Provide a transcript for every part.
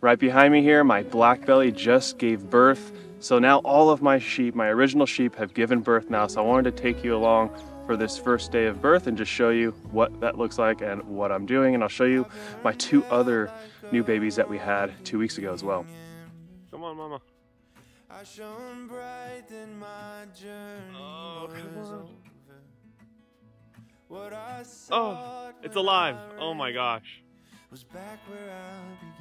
Right behind me here, my black belly just gave birth. So now all of my sheep, my original sheep, have given birth now. So I wanted to take you along for this first day of birth and just show you what that looks like and what I'm doing. And I'll show you my two other new babies that we had 2 weeks ago as well. Come on, mama. I shone bright in my journey. Oh, come on. What I saw, oh, it's alive. Oh my gosh. Was back where I began.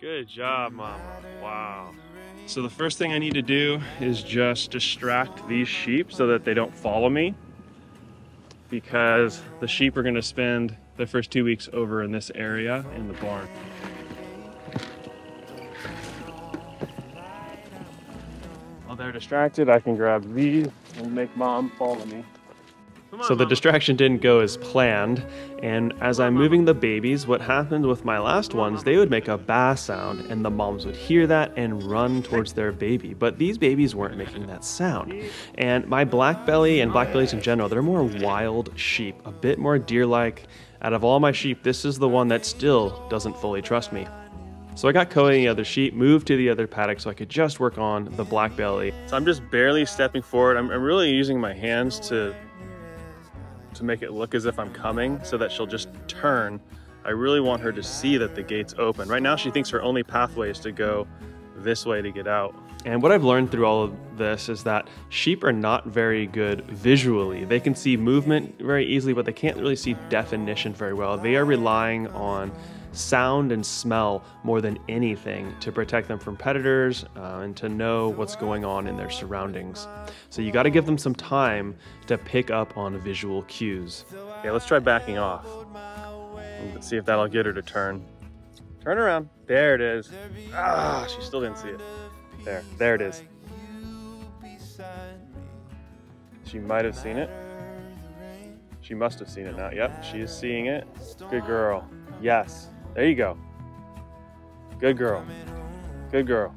Good job, mama. Wow. So the first thing I need to do is just distract these sheep so that they don't follow me, because the sheep are going to spend the first 2 weeks over in this area in the barn. While they're distracted, I can grab these and make mom follow me. So the distraction didn't go as planned, and as I'm moving the babies, what happened with my last ones, they would make a baa sound and the moms would hear that and run towards their baby, but these babies weren't making that sound. And my black belly and black bellies in general, they're more wild sheep, a bit more deer-like. Out of all my sheep, this is the one that still doesn't fully trust me. So I got Cody and the other sheep, moved to the other paddock so I could just work on the black belly. So I'm just barely stepping forward. I'm really using my hands to make it look as if I'm coming so that she'll just turn. I really want her to see that the gate's open. Right now she thinks her only pathway is to go this way to get out. And what I've learned through all of this is that sheep are not very good visually. They can see movement very easily, but they can't really see definition very well. They are relying on sound and smell more than anything to protect them from predators and to know what's going on in their surroundings. So you got to give them some time to pick up on visual cues. Okay, let's try backing off. Let's see if that'll get her to turn. Turn around. There it is. Ah, she still didn't see it. There it is. She might have seen it. She must have seen it now. Yep, she is seeing it. Good girl. Yes. There you go. Good girl. Good girl.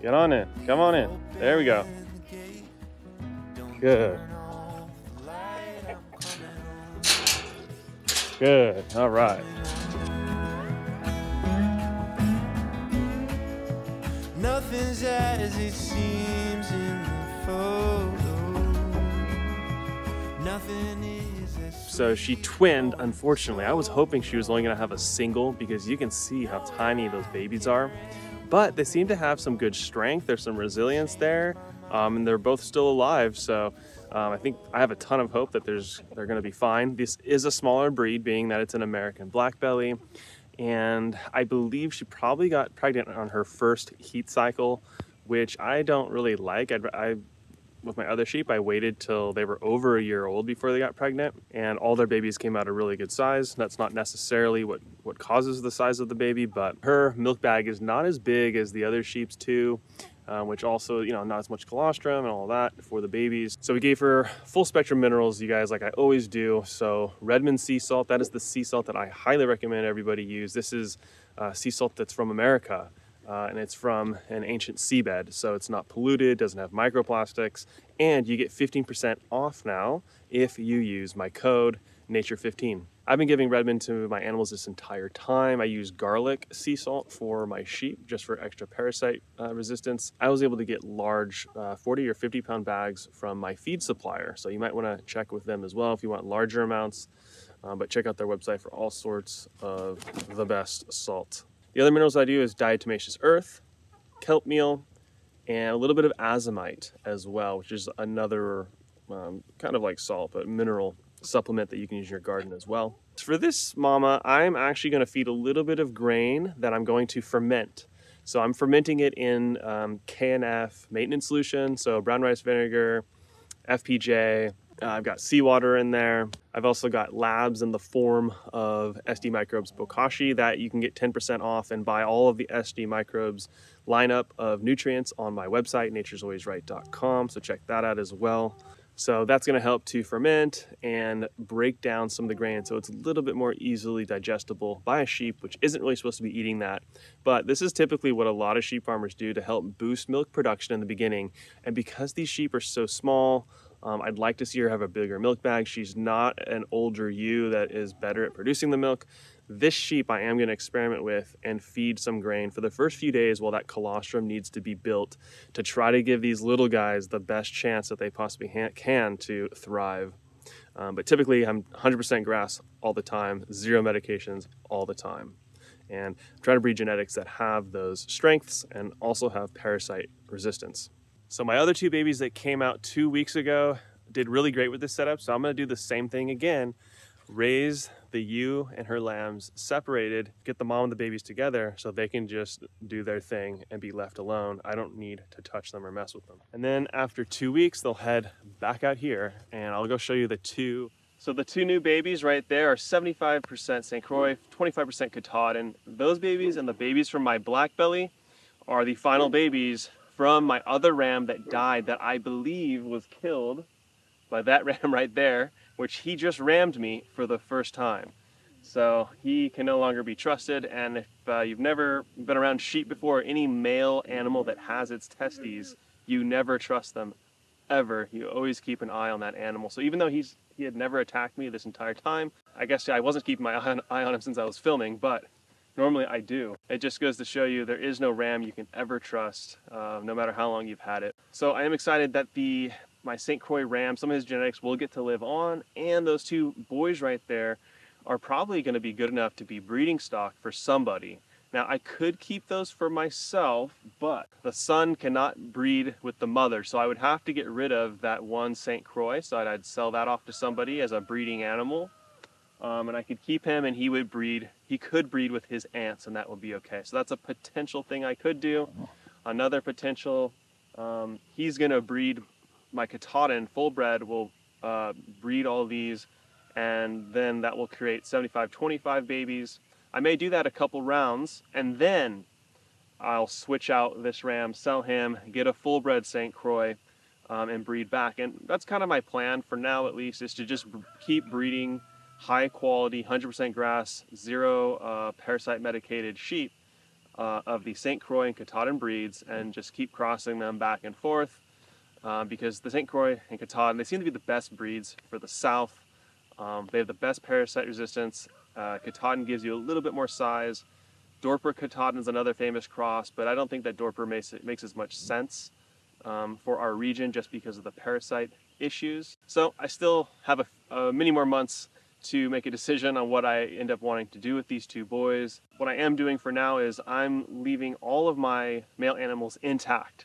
Get on in. Come on in. There we go. Good. Good. All right. Nothing's as it seems in the photo. Nothing is. So she twinned, unfortunately. I was hoping she was only gonna have a single because you can see how tiny those babies are. But they seem to have some good strength. There's some resilience there, and they're both still alive. So I think I have a ton of hope that they're gonna be fine. This is a smaller breed, being that it's an American black belly. And I believe she probably got pregnant on her first heat cycle, which I don't really like. With my other sheep, I waited till they were over a year old before they got pregnant, and all their babies came out a really good size. That's not necessarily what causes the size of the baby, but her milk bag is not as big as the other sheep's too, which also, you know, not as much colostrum and all that for the babies. So we gave her full spectrum minerals, you guys, like I always do. So Redmond sea salt, that is the sea salt that I highly recommend everybody use. This is sea salt that's from America. And it's from an ancient seabed, so it's not polluted, doesn't have microplastics, and you get 15% off now if you use my code NATURE15. I've been giving Redmond to my animals this entire time. I use garlic sea salt for my sheep just for extra parasite resistance. I was able to get large 40 or 50 pound bags from my feed supplier, so you might want to check with them as well if you want larger amounts, but check out their website for all sorts of the best salt. The other minerals I do is diatomaceous earth, kelp meal, and a little bit of azomite as well, which is another kind of like salt, but mineral supplement that you can use in your garden as well. For this mama, I'm actually going to feed a little bit of grain that I'm going to ferment. So I'm fermenting it in K&F maintenance solution, so brown rice vinegar, FPJ. I've got seawater in there. I've also got labs in the form of SD microbes bokashi that you can get 10% off and buy all of the SD microbes lineup of nutrients on my website, naturesalwaysright.com. So check that out as well. So that's going to help to ferment and break down some of the grain, so it's a little bit more easily digestible by a sheep, which isn't really supposed to be eating that. But this is typically what a lot of sheep farmers do to help boost milk production in the beginning. And because these sheep are so small, I'd like to see her have a bigger milk bag. She's not an older ewe that is better at producing the milk, This sheep I am going to experiment with and feed some grain for the first few days while that colostrum needs to be built to try to give these little guys the best chance that they possibly can to thrive. But typically I'm 100% grass all the time, zero medications all the time. And I'm trying to breed genetics that have those strengths and also have parasite resistance. So my other two babies that came out 2 weeks ago did really great with this setup. So I'm going to do the same thing again. Raise the ewe and her lambs separated, get the mom and the babies together so they can just do their thing and be left alone. I don't need to touch them or mess with them. And then after 2 weeks, they'll head back out here and I'll go show you the two. So the two new babies right there are 75% St. Croix, 25% Katahdin. Those babies and the babies from my Black Belly are the final babies from my other ram that died, that I believe was killed by that ram right there, which he just rammed me for the first time. So he can no longer be trusted, and if you've never been around sheep before, any male animal that has its testes, you never trust them, ever. You always keep an eye on that animal. So even though he had never attacked me this entire time, I guess I wasn't keeping my eye on him since I was filming, but normally I do. It just goes to show you there is no ram you can ever trust, no matter how long you've had it. So I am excited that my St. Croix ram, some of his genetics will get to live on, and those two boys right there are probably going to be good enough to be breeding stock for somebody. Now I could keep those for myself, but the son cannot breed with the mother, so I would have to get rid of that one St. Croix, so I'd sell that off to somebody as a breeding animal, and I could keep him and he could breed with his aunts, and that would be okay. So that's a potential thing I could do. Another potential, he's going to breed. My Katahdin full-bred will breed all these, and then that will create 75-25 babies. I may do that a couple rounds, and then I'll switch out this ram, sell him, get a full-bred St. Croix, and breed back. And that's kind of my plan for now, at least, is to just keep breeding high-quality, 100% grass, zero parasite-medicated sheep of the St. Croix and Katahdin breeds, and just keep crossing them back and forth. Because the St. Croix and Katahdin, they seem to be the best breeds for the South. They have the best parasite resistance. Katahdin gives you a little bit more size. Dorper Katahdin is another famous cross, but I don't think that Dorper makes as much sense for our region just because of the parasite issues. So I still have many more months to make a decision on what I end up wanting to do with these two boys. What I am doing for now is I'm leaving all of my male animals intact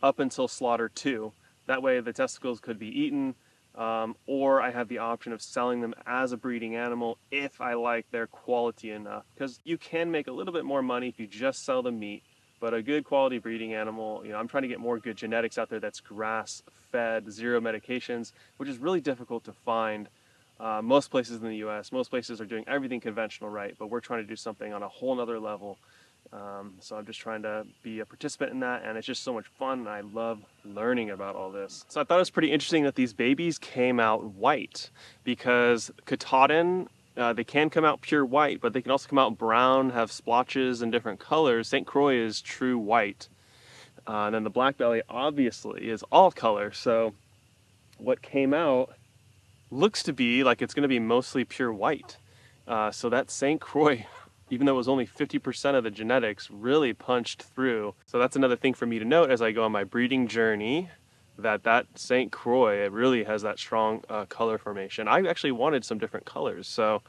up until slaughter 2. That way the testicles could be eaten, or I have the option of selling them as a breeding animal if I like their quality enough. Because you can make a little bit more money if you just sell the meat, but a good quality breeding animal, you know, I'm trying to get more good genetics out there that's grass-fed, zero medications, which is really difficult to find. Most places in the U.S., most places are doing everything conventional right, but we're trying to do something on a whole nother level. So I'm just trying to be a participant in that, and it's just so much fun, and I love learning about all this. So I thought it was pretty interesting that these babies came out white, because Katahdin, they can come out pure white, but they can also come out brown, have splotches and different colors. St. Croix is true white, and then the Black Belly obviously is all color, so what came out looks to be like it's going to be mostly pure white. So that St. Croix, even though it was only 50% of the genetics, really punched through. So that's another thing for me to note as I go on my breeding journey, that St. Croix, it really has that strong color formation. I actually wanted some different colors, so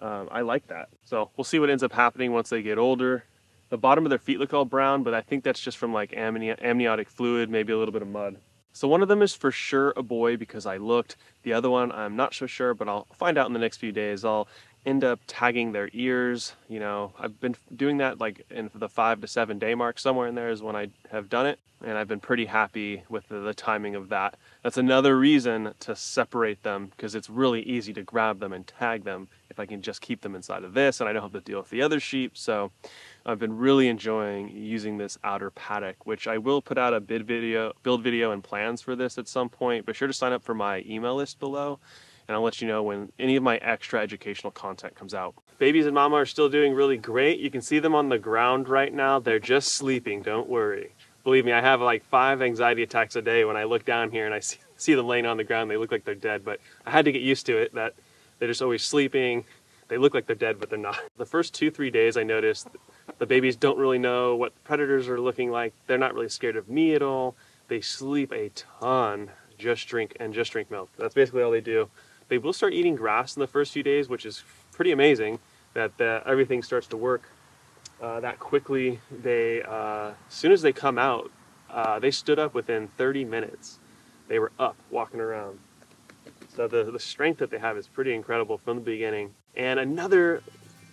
I like that. So we'll see what ends up happening once they get older. The bottom of their feet look all brown, but I think that's just from like amniotic fluid, maybe a little bit of mud. So one of them is for sure a boy because I looked. The other one, I'm not so sure, but I'll find out in the next few days. I'll end up tagging their ears. You know, I've been doing that like in the 5 to 7 day mark, somewhere in there is when I have done it. And I've been pretty happy with the timing of that. That's another reason to separate them, because it's really easy to grab them and tag them if I can just keep them inside of this and I don't have to deal with the other sheep. So I've been really enjoying using this outer paddock, which I will put out a build video and plans for this at some point. Be sure to sign up for my email list below, and I'll let you know when any of my extra educational content comes out. Babies and mama are still doing really great. You can see them on the ground right now. They're just sleeping, don't worry. Believe me, I have like 5 anxiety attacks a day when I look down here and I see them laying on the ground. They look like they're dead, but I had to get used to it, that they're just always sleeping. They look like they're dead, but they're not. The first 2-3 days, I noticed the babies don't really know what predators are looking like. They're not really scared of me at all. They sleep a ton, just drink milk. That's basically all they do. They will start eating grass in the first few days, which is pretty amazing that everything starts to work that quickly. They, as soon as they come out, they stood up within 30 minutes. They were up, walking around. So the strength that they have is pretty incredible from the beginning. And another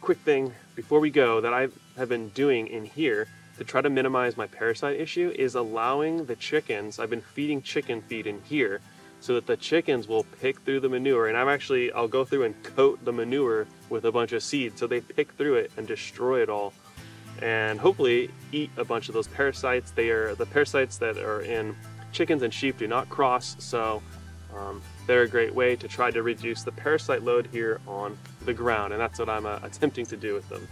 quick thing before we go that I have been doing in here to try to minimize my parasite issue is allowing the chickens, I've been feeding chicken feed in here so that the chickens will pick through the manure. And I'll go through and coat the manure with a bunch of seeds so they pick through it and destroy it all and hopefully eat a bunch of those parasites. They are the parasites that are in chickens and sheep do not cross, so they're a great way to try to reduce the parasite load here on the ground, and that's what I'm attempting to do with them.